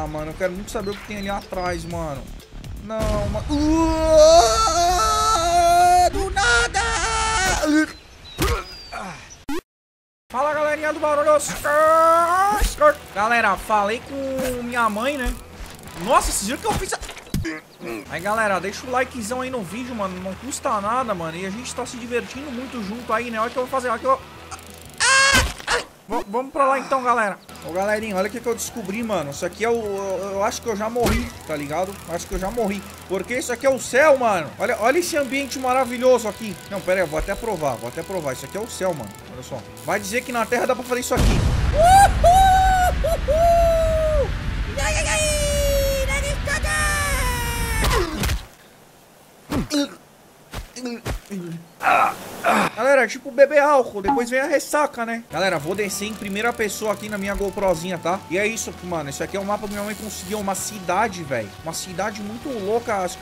Ah, mano, eu quero muito saber o que tem ali atrás, mano. Não, mano. Do nada! Fala, galerinha do Barulho. Galera, falei com minha mãe, né? Nossa, vocês viram que eu fiz... Aí, galera, deixa o likezão aí no vídeo, mano. Não custa nada, mano. E a gente tá se divertindo muito junto aí, né? Olha o que eu vou fazer, olha o que eu... Vamos pra lá então, galera. Ô, galerinha, olha o que eu descobri, mano. Isso aqui é o... Eu acho que eu já morri, tá ligado? Acho que eu já morri. Porque isso aqui é o céu, mano. Olha esse ambiente maravilhoso aqui. Não, pera aí, eu vou até provar, vou até provar. Isso aqui é o céu, mano. Olha só. Vai dizer que na Terra dá pra fazer isso aqui. Uhul! Ai, ai, ai! Ah! Galera, é tipo beber álcool, depois vem a ressaca, né? Galera, vou descer em primeira pessoa aqui na minha GoProzinha, tá? E é isso, mano, isso aqui é um mapa que minha mãe conseguiu, uma cidade, velho. Uma cidade muito louca, acho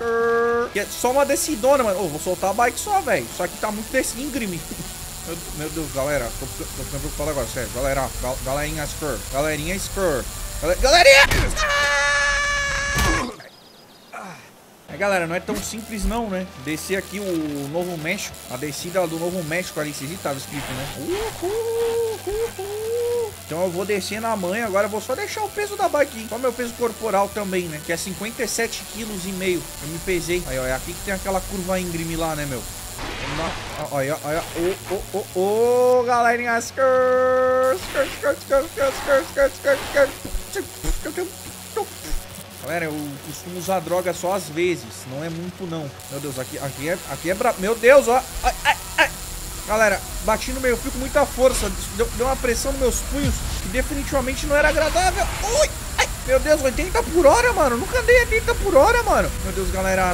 que é só uma descidona, mano. Ô, vou soltar a bike só, velho. Isso aqui tá muito íngreme. Meu Deus, galera, tô ficando preocupado agora, sério. Galera, galerinha Spur, galerinha Spur. Galerinha! Galera, não é tão simples não, né? Descer aqui o Novo México. A descida do Novo México ali, vocês estavam escrito, né? Então eu vou descer na manha. Agora eu vou só deixar o peso da bike. Só meu peso corporal também, né? Que é 57,5 kg. Eu me pesei. Aí, ó, é aqui que tem aquela curva íngreme lá, né, meu? Olha, olha, ô, galerinha. Galera, eu costumo usar droga só às vezes. Não é muito, não. Meu Deus, aqui é brabo. Meu Deus, ó. Ai, ai, ai. Galera, bati no meio fio com muita força. Deu uma pressão nos meus punhos que definitivamente não era agradável. Ui, ai. Meu Deus, 80 por hora, mano. Nunca andei 80 por hora, mano. Meu Deus, galera.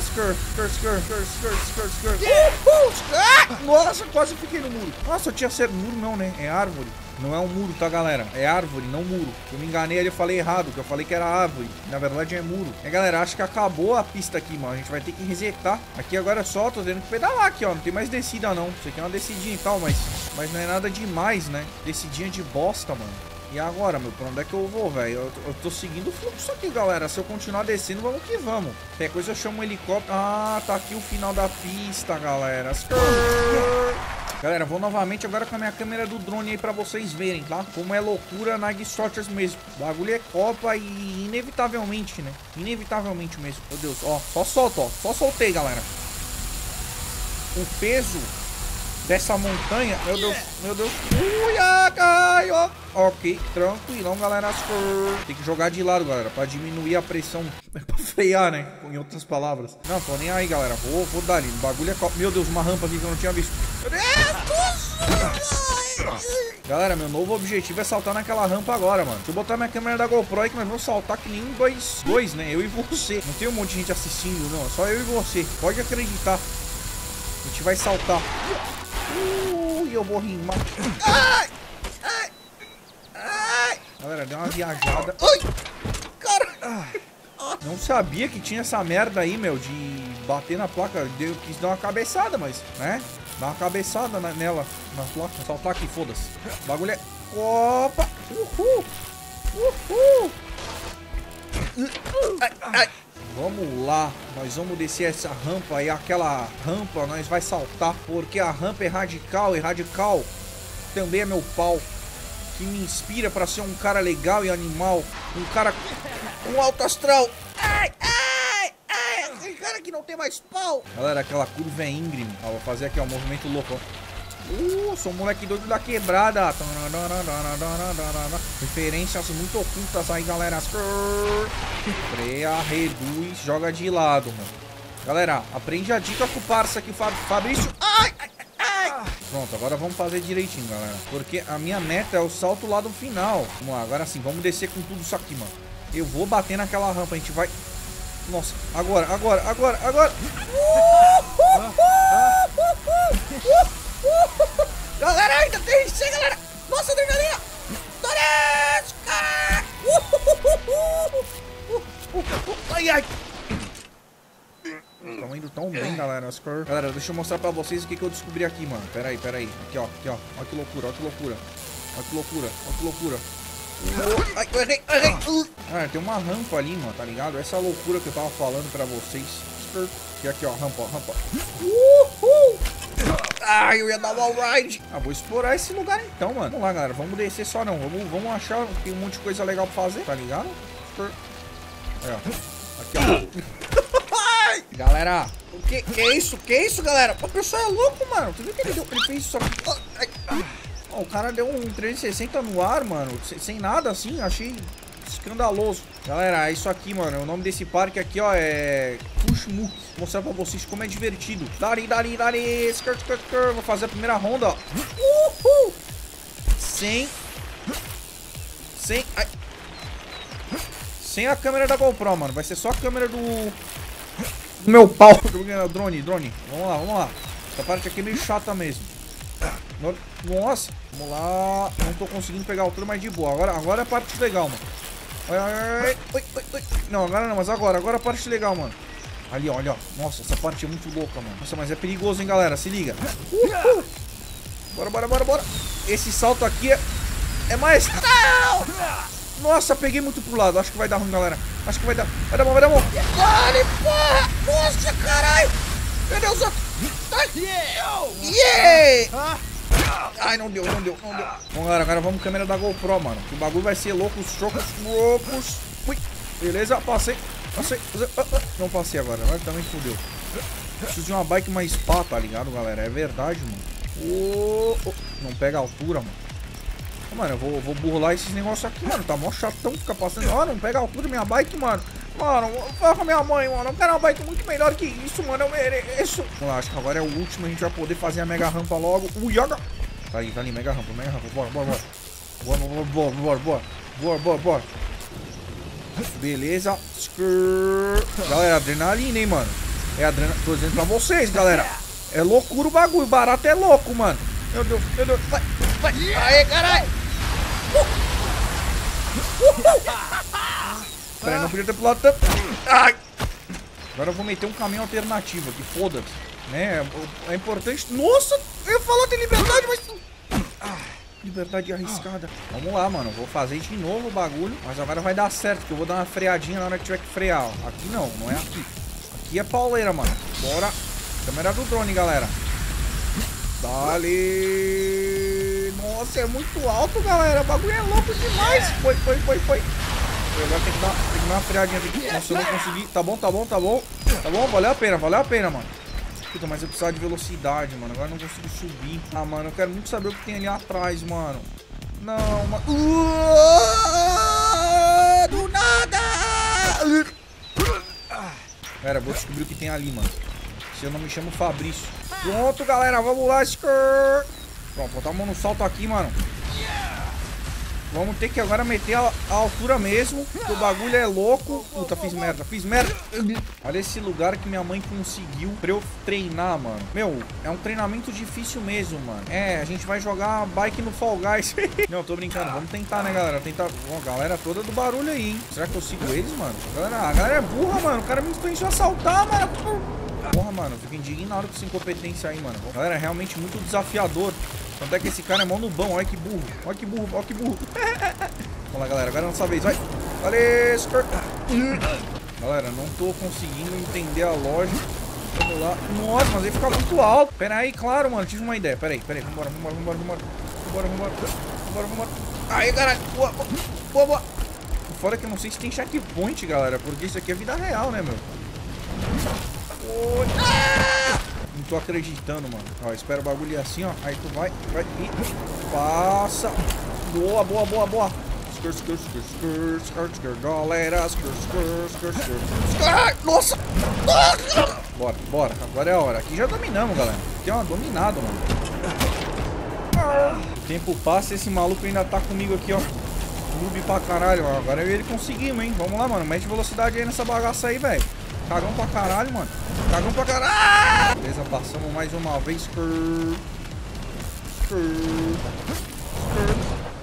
Nossa, quase fiquei no muro. Nossa, eu tinha certo. Muro não, né? É árvore. Não é um muro, tá, galera? É árvore, não muro. Eu me enganei ali, eu falei errado, que eu falei que era árvore. Na verdade, é muro. É, galera, acho que acabou a pista aqui, mano. A gente vai ter que resetar. Aqui agora é só, tô tendo que pedalar aqui, ó. Não tem mais descida, não. Isso aqui é uma descidinha e tal, mas não é nada demais, né? Descidinha de bosta, mano. E agora, meu, pra onde é que eu vou, velho? Eu tô seguindo o fluxo aqui, galera. Se eu continuar descendo, vamos que vamos. Qualquer coisa eu chamo um helicóptero. Ah, tá aqui o final da pista, galera. Galera, vou novamente agora com a minha câmera do drone aí pra vocês verem, tá? Como é loucura na Sorters mesmo. O bagulho é Copa e inevitavelmente, né? Inevitavelmente mesmo. Meu Deus, ó. Só solto, ó. Só soltei, galera. O peso dessa montanha... Meu Deus, meu Deus. Uia, caiu. Ok, tranquilão, galera. Tem que jogar de lado, galera, pra diminuir a pressão. É pra frear, né? Em outras palavras. Não, tô nem aí, galera. Vou dar ali. O bagulho é Copa. Meu Deus, uma rampa aqui que eu não tinha visto. Galera, meu novo objetivo é saltar naquela rampa agora, mano. Deixa eu botar minha câmera da GoPro aí que nós vamos saltar que nem dois, né? Eu e você. Não tem um monte de gente assistindo, não. É só eu e você. Pode acreditar. A gente vai saltar. Ui, eu vou rimar. Ai! Ai! Ai! Galera, deu uma viajada. Ai! Caralho! Não sabia que tinha essa merda aí, meu, de bater na placa. Eu quis dar uma cabeçada, mas, né? Dá uma cabeçada nela, na placa. Saltar aqui, foda-se. O bagulho é... Opa! Uhul! Uhul! Ai, ai. Vamos lá. Nós vamos descer essa rampa e aquela rampa nós vai saltar. Porque a rampa é radical e radical também é meu pau. Que me inspira pra ser um cara legal e animal. Um cara... Um alto astral. Ai, ai, ai. Aquele cara que não tem mais pau. Galera, aquela curva é íngreme. Ó, vou fazer aqui, ó, um movimento louco, ó. Sou um moleque doido da quebrada. Referências muito ocultas aí, galera. Freia, reduz, joga de lado, mano. Galera, aprende a dica com o parça aqui, Fabricio. Ai, ai. Pronto, agora vamos fazer direitinho, galera. Porque a minha meta é o salto lá do final. Vamos lá, agora sim, vamos descer com tudo isso aqui, mano. Eu vou bater naquela rampa, a gente vai... Nossa, agora. Galera, ainda tem gente, galera. Nossa, adrenalina. Ai, ai. Estão indo tão bem, galera. Galera, deixa eu mostrar pra vocês o que eu descobri aqui, mano. Pera aí. Aqui, ó. Aqui, ó. Olha que loucura. Ai, eu errei, Ah, tem uma rampa ali, mano, tá ligado? Essa loucura que eu tava falando pra vocês. E aqui, ó, rampa, rampa. Uhul! Ai, eu ia dar wall ride. Ah, vou explorar esse lugar então, mano. Vamos lá, galera, vamos descer só não. Vamos achar, tem um monte de coisa legal pra fazer, tá ligado? É, aqui, ó. Galera, o que? Que é isso? Que é isso, galera? O pessoal é louco, mano. Tu viu que ele deu? Ele fez isso aqui. Oh, o cara deu um 360 no ar, mano. Sem nada assim, achei escandaloso. Galera, é isso aqui, mano. O nome desse parque aqui, ó, é Kushmuk. Vou mostrar pra vocês como é divertido. Dari. Skirt, skirt, skirt. Vou fazer a primeira ronda, ó. Uhul! Sem. Ai. Sem a câmera da GoPro, mano. Vai ser só a câmera do meu pau. Drone. Vamos lá. Essa parte aqui é meio chata mesmo. Nossa, vamos lá. Não tô conseguindo pegar o altura, mas de boa. Agora é a parte legal, mano. Ai. Não, agora não, mas agora é a parte legal, mano. Ali, olha, ó. Nossa, essa parte é muito louca, mano. Nossa, mas é perigoso, hein, galera. Se liga. Bora. Esse salto aqui é mais... Nossa, peguei muito pro lado. Acho que vai dar ruim, galera. Acho que vai dar... Vai dar bom. Dale, porra! Nossa, caralho! Cadê os outros? Yeah! Ai, não deu. Bom, galera, agora vamos câmera da GoPro, mano. Que o bagulho vai ser louco, os chocos loucos. Ui, beleza, passei. Não passei agora, mas também fodeu. Preciso de uma bike mais pá, tá ligado, galera? É verdade, mano. Não pega a altura, mano. Mano, eu vou burlar esses negócios aqui, mano. Tá mó chatão ficar passando. Ó, não pega a altura da minha bike, mano. Mano, fala com a minha mãe, mano. Eu quero uma bike muito melhor que isso, mano. Eu mereço. Vamos lá, acho que agora é o último. A gente vai poder fazer a mega rampa logo. Ui, olha. Tá ali, mega rampa. Bora. Beleza. Galera, adrenalina, hein, mano. É adrenalina. Tô dizendo pra vocês, galera. É loucura o bagulho. Barato é louco, mano. Meu Deus. Vai. Aê, caralho. Peraí, não podia ter pulado tanto. Ai. Agora eu vou meter um caminho alternativo aqui, foda-se. Né? É importante. Nossa, eu ia falar de liberdade, mas... Ah, liberdade arriscada. Vamos lá, mano. Vou fazer de novo o bagulho. Mas agora vai dar certo, porque eu vou dar uma freadinha na hora que tiver que frear. Ó. Aqui não é aqui. Aqui é pauleira, mano. Bora. Câmera do drone, galera. Dale. Nossa, é muito alto, galera. O bagulho é louco demais. Foi. Agora tem que dar uma freadinha aqui. Nossa, eu não consegui. Tá bom. Tá bom, valeu a pena, mano. Puta, mas eu precisava de velocidade, mano. Agora eu não consigo subir. Ah, mano, eu quero muito saber o que tem ali atrás, mano. Não, mano. Do nada! Cara, vou descobrir o que tem ali, mano. Se eu não me chamo Fabrício. Pronto, galera, vamos lá, Skrrr. Pronto, botar a mão no salto aqui, mano. Vamos ter que agora meter a altura mesmo. O bagulho é louco. Puta, fiz merda. Olha esse lugar que minha mãe conseguiu pra eu treinar, mano. Meu, é um treinamento difícil mesmo, mano. É, a gente vai jogar bike no Fall Guys. Não, tô brincando. Vamos tentar, né, galera? Tentar. Ó, galera toda do barulho aí, hein? Será que eu sigo eles, mano? A galera é burra, mano. O cara me pensou a saltar, mano. Porra, mano. Eu fico indignado com essa incompetência aí, mano. Galera, é realmente muito desafiador. Tanto é que esse cara é mão no bão, olha que burro. Vamos lá, galera, agora é a nossa vez, vai. Valeu, Skrrt. Galera, não tô conseguindo entender a lógica. Vamos lá. Nossa, mas ele fica muito alto. Pera aí, claro, mano, tive uma ideia. Pera aí, vambora. Aí, caralho, boa. Fora que eu não sei se tem checkpoint, galera, porque isso aqui é vida real, né, meu? Não tô acreditando, mano. Ó, espera o bagulho assim, ó. Aí tu vai. Passa. Boa. Skirt, galera. Skirt. Nossa. Bora. Agora é a hora. Aqui já dominamos, galera. Aqui é uma dominada, mano. O tempo passa e esse maluco ainda tá comigo aqui, ó. Noob pra caralho, mano. Agora ele conseguimos, hein. Vamos lá, mano. Mete velocidade aí nessa bagaça aí, velho. Cagão pra caralho, mano. Beleza, passamos mais uma vez.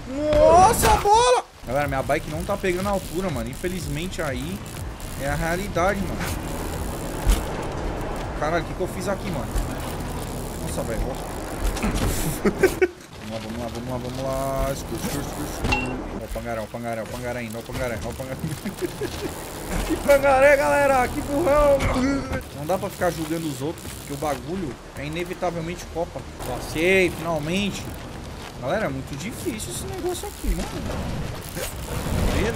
Nossa, bola! Galera, minha bike não tá pegando a altura, mano. Infelizmente aí é a realidade, mano. Caralho, o que eu fiz aqui, mano? Nossa, velho. Vamos lá. Escudo. Ó o pangaré ainda, ó o pangaré. Que pangaré, galera, que burrão. Não dá pra ficar julgando os outros, porque o bagulho é inevitavelmente copa. Passei, finalmente. Galera, é muito difícil esse negócio aqui, mano.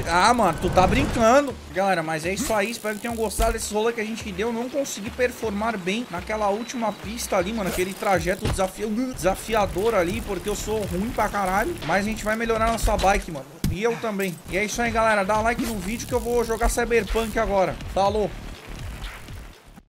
Ah, mano, tu tá brincando. Galera, mas é isso aí. Espero que tenham gostado desse rolê que a gente deu. Não consegui performar bem naquela última pista ali, mano. Aquele trajeto desafiador ali, porque eu sou ruim pra caralho. Mas a gente vai melhorar nossa bike, mano. E eu também. E é isso aí, galera. Dá like no vídeo que eu vou jogar Cyberpunk agora. Falou.